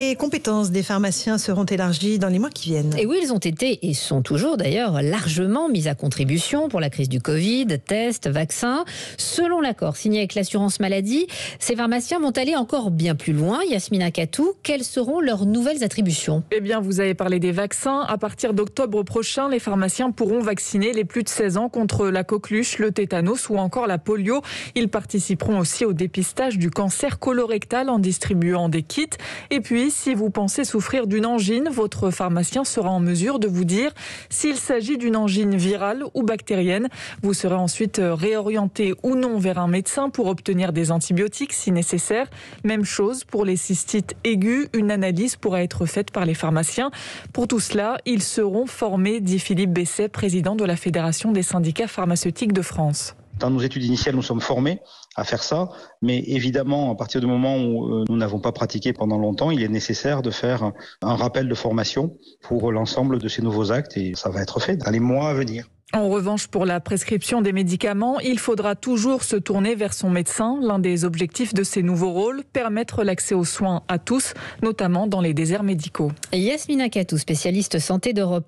Les compétences des pharmaciens seront élargies dans les mois qui viennent. Et oui, ils ont été et sont toujours d'ailleurs largement mis à contribution pour la crise du Covid, tests, vaccins. Selon l'accord signé avec l'assurance maladie, ces pharmaciens vont aller encore bien plus loin. Yasmina Kattou, quelles seront leurs nouvelles attributions? Eh bien, vous avez parlé des vaccins. À partir d'octobre prochain, les pharmaciens pourront vacciner les plus de 16 ans contre la coqueluche, le tétanos ou encore la polio. Ils participeront aussi au dépistage du cancer colorectal en distribuant des kits. Et puis, si vous pensez souffrir d'une angine, votre pharmacien sera en mesure de vous dire s'il s'agit d'une angine virale ou bactérienne. Vous serez ensuite réorienté ou non vers un médecin pour obtenir des antibiotiques si nécessaire. Même chose pour les cystites aiguës, une analyse pourra être faite par les pharmaciens. Pour tout cela, ils seront formés, dit Philippe Besset, président de la Fédération des syndicats pharmaceutiques de France. Dans nos études initiales, nous sommes formés à faire ça, mais évidemment, à partir du moment où nous n'avons pas pratiqué pendant longtemps, il est nécessaire de faire un rappel de formation pour l'ensemble de ces nouveaux actes et ça va être fait dans les mois à venir. En revanche, pour la prescription des médicaments, il faudra toujours se tourner vers son médecin. L'un des objectifs de ces nouveaux rôles, permettre l'accès aux soins à tous, notamment dans les déserts médicaux. Yasmina Kattou, spécialiste santé d'Europe.